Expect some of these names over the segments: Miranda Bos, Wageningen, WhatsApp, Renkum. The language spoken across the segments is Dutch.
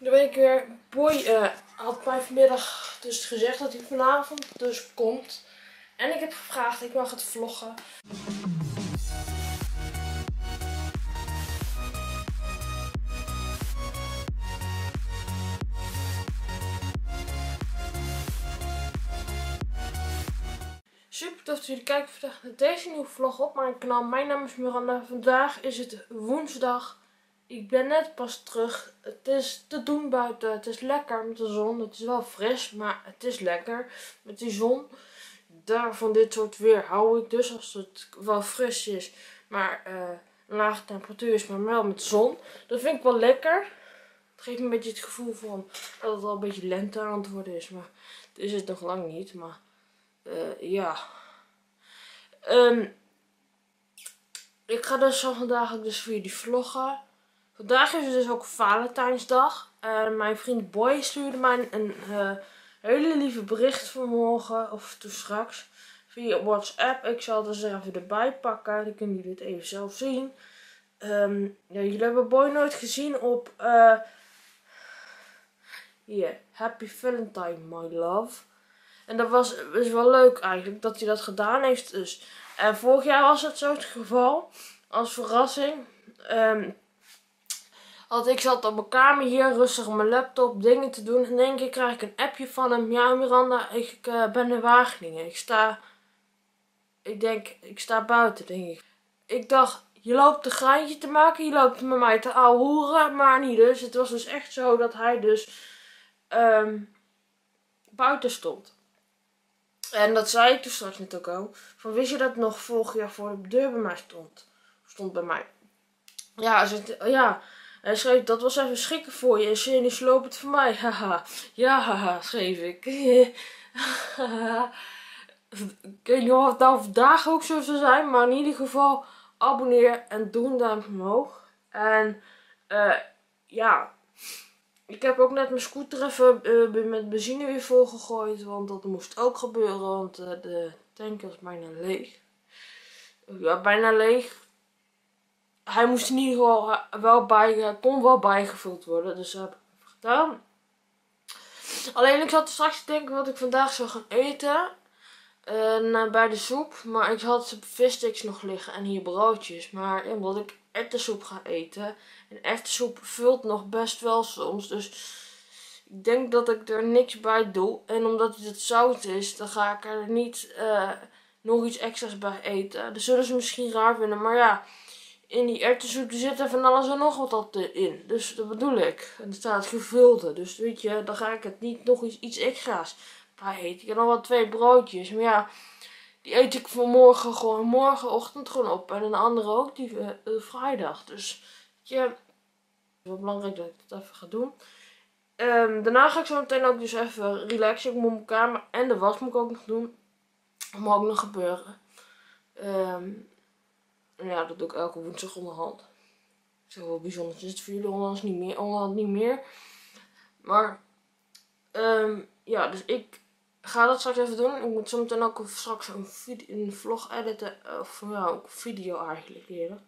Dan ben ik weer. Boy had mij vanmiddag dus gezegd dat hij vanavond dus komt. En ik heb gevraagd, ik mag het vloggen. Super tof dat jullie kijken vandaag naar deze nieuwe vlog op mijn kanaal. Mijn naam is Miranda. Vandaag is het woensdag. Ik ben net pas terug. Het is te doen buiten. Het is lekker met de zon. Het is wel fris, maar het is lekker met die zon. Daarvan dit soort weer hou ik dus. Als het wel fris is, maar een lage temperatuur is, maar wel met zon. Dat vind ik wel lekker. Het geeft me een beetje het gevoel van dat het al een beetje lente aan het worden is. Maar het is het nog lang niet, maar... ik ga dus vandaag ook dus voor jullie vloggen. Vandaag is het dus ook Valentijnsdag. Mijn vriend Boy stuurde mij een hele lieve bericht vanmorgen of toen straks via WhatsApp. Ik zal het dus er even erbij pakken. Dan kunnen jullie het even zelf zien. Ja, jullie hebben Boy nooit gezien op Happy Valentine, my love. En dat was dus wel leuk eigenlijk, dat hij dat gedaan heeft dus. En vorig jaar was het zo het geval, als verrassing. Ik zat op mijn kamer hier, rustig op mijn laptop, dingen te doen. En in één keer krijg ik een appje van hem. Ja, Miranda, ik ben in Wageningen. Ik sta buiten, denk ik. Ik dacht, je loopt een geintje te maken, je loopt met mij te ouwehoeren, maar niet dus. Het was dus echt zo dat hij dus buiten stond. En dat zei ik toen straks net ook al. Van wist je dat nog vorig jaar voor de deur bij mij stond? Stond bij mij. Ja, hij schreef, dat was even schrikken voor je. En zie je nu sloop het voor mij. Haha. Ja, haha, schreef ik. Ik weet niet of het nou vandaag ook zo zou zijn. Maar in ieder geval, abonneer en doe een duimpje omhoog. En ja... Ik heb ook net mijn scooter even met benzine weer volgegooid, want dat moest ook gebeuren, want de tank was bijna leeg. Ja, bijna leeg. Hij moest in ieder geval kon wel bijgevuld worden, dus dat heb ik even gedaan. Alleen ik zat straks te denken wat ik vandaag zou gaan eten bij de soep, maar ik had vissticks nog liggen en hier broodjes, maar omdat ik erwtensoep gaan eten. En erwtensoep vult nog best wel soms. Dus ik denk dat ik er niks bij doe. En omdat het zout is, dan ga ik er niet nog iets extra's bij eten. Dat zullen ze misschien raar vinden. Maar ja, in die erwtensoep zit er van alles en nog wat in. Dus dat bedoel ik. En er staat gevulde. Dus weet je, dan ga ik het niet nog iets extra's bij eten. Ik heb nog wel 2 broodjes. Maar ja... Die eet ik vanmorgen gewoon morgenochtend gewoon op. En een andere ook, die vrijdag. Dus ja, het is wel belangrijk dat ik dat even ga doen. Daarna ga ik zo meteen ook dus even relaxen. Ik moet mijn kamer en de was moet ik ook nog doen. Dat moet ook nog gebeuren. Ja, dat doe ik elke woensdag onderhand. Zoveel bijzonders is het voor jullie onderhand niet meer. Maar ja, dus ik... Ik ga dat straks even doen. Ik moet zometeen ook straks een vlog editen. Of ja, ook video eigenlijk leren.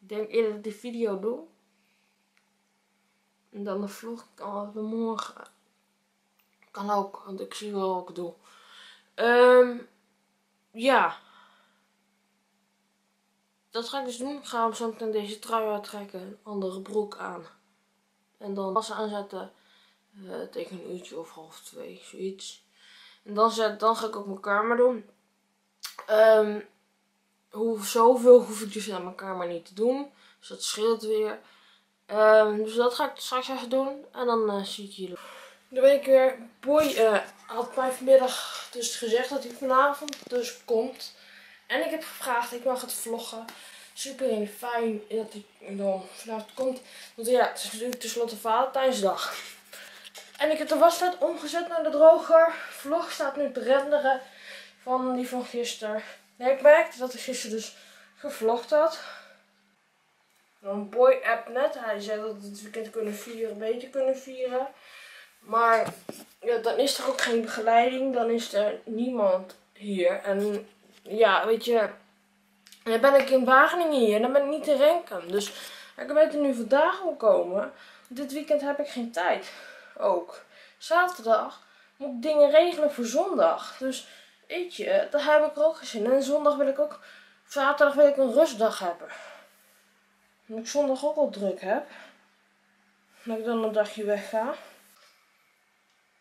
Ik denk eerder dat ik die video doe. En dan de vlog kan we morgen. Kan ook, want ik zie wel wat ik doe. Ja. Dat ga ik dus doen. Ik ga hem zometeen deze trui uittrekken. Een andere broek aan. En dan was aanzetten. Tegen een uurtje of 1:30. Zoiets. En dan ga ik ook mijn kamer doen. Zoveel hoef ik dus aan mijn kamer niet te doen. Dus dat scheelt weer. Dus dat ga ik straks even doen. En dan zie ik jullie. Dan ben ik weer. Boy had mij vanmiddag dus gezegd dat hij vanavond dus komt. En ik heb gevraagd, ik mag het vloggen. Super fijn dat hij dan vanavond komt. Want ja, het is natuurlijk tenslotte Valentijnsdag. En ik heb de was staat omgezet naar de droger. Vlog staat nu te renderen van die van gisteren. Nee, ik merkte dat ik gisteren dus gevlogd had. Een Boy app net. Hij zei dat we het weekend kunnen vieren, een beetje kunnen vieren. Maar ja, dan is er ook geen begeleiding. Dan is er niemand hier. En ja, weet je. Dan ben ik in Wageningen hier. Dan ben ik niet in Renkum. Dus ik weet er nu vandaag al komen. dit weekend heb ik geen tijd. Ook zaterdag moet ik dingen regelen voor zondag. Dus weet je, daar heb ik er ook geen zin in. En zondag wil ik ook, zaterdag wil ik een rustdag hebben. Omdat ik zondag ook al druk heb. Dat ik dan een dagje wegga.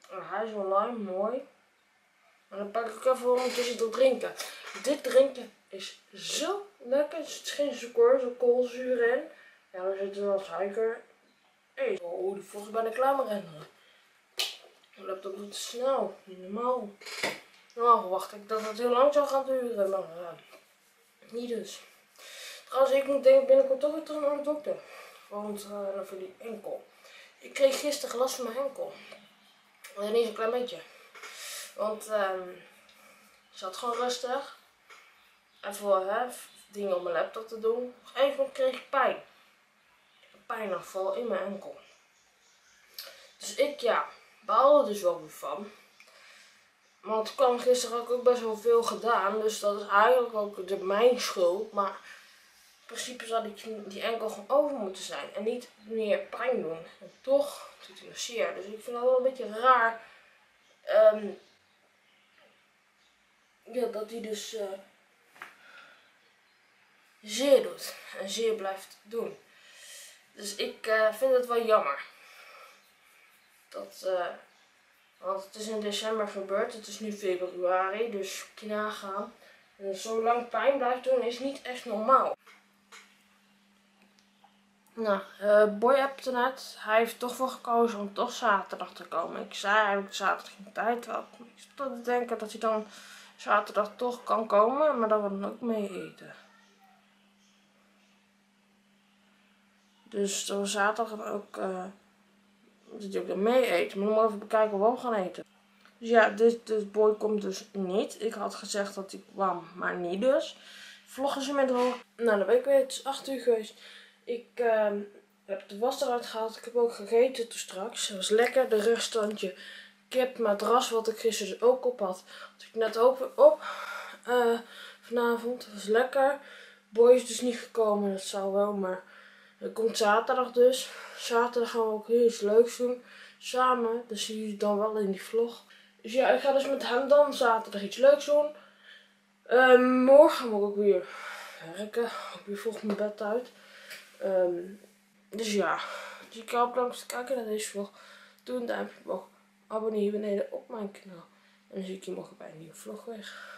Hij is online, mooi. En dan pak ik even ondertussen door drinken. Dit drinken is zo lekker. Er zit geen suiker, zo koolzuur in. Ja, er zit wel suiker. Hey. Oh, volgens mij ben ik klaar met rennen. Mijn laptop doet snel, niet normaal. Nou, verwacht ik dat het heel lang zou gaan duren, maar niet dus. Trouwens, ik moet binnenkort toch weer terug naar de dokter. Want voor die enkel. Ik kreeg gisteren last van mijn enkel. En niet zo'n klein beetje. Want ik zat gewoon rustig. Even dingen op mijn laptop te doen. Even kreeg ik pijn. Een pijnafval in mijn enkel. Dus ik baal er dus wel weer van. Want ik kwam gisteren ook best wel veel gedaan. Dus dat is eigenlijk ook mijn schuld. Maar in principe zou die enkel gewoon over moeten zijn. En niet meer pijn doen. En toch doet hij nog zeer. Dus ik vind dat wel een beetje raar. Ja, dat hij dus zeer doet. En zeer blijft doen. Dus ik vind het wel jammer. Want het is in december gebeurd. Het is nu februari. Dus nagaan. En zo lang pijn blijft doen is niet echt normaal. Nou, Boy appte net. Hij heeft toch voor gekozen om toch zaterdag te komen. Ik zei eigenlijk zaterdag geen tijd had. Ik zat toch te denken dat hij dan zaterdag toch kan komen. Maar dan wil hij ook mee eten. Dus dan zaterdag ook dat hij ook dan mee eten. Maar dan moet ik even bekijken wat we gaan eten. Dus ja, dit Boy komt dus niet. Ik had gezegd dat hij kwam, maar niet dus. Vloggen ze met hoor. Nou, dan ben ik weer. Het is 8 uur geweest. Ik heb de was eruit gehaald. Ik heb ook gegeten toen straks. Het was lekker. De restantje kipmadras, wat ik gisteren dus ook op had. Had ik net ook weer op. Vanavond. Het was lekker. Boy is dus niet gekomen. Dat zou wel, maar het komt zaterdag dus. Zaterdag gaan we ook heel iets leuks doen. Samen. Dat zie jullie dan wel in die vlog. Dus ja, ik ga dus met hem dan zaterdag iets leuks doen. Morgen moet ik ook weer werken. Ik weer vroeg mijn bed uit. Dus ja, dus ik hoop bedankt voor het kijken naar deze vlog. Doe een duimpje omhoog. Abonneer je beneden op mijn kanaal. En dan zie ik je morgen bij een nieuwe vlog weer.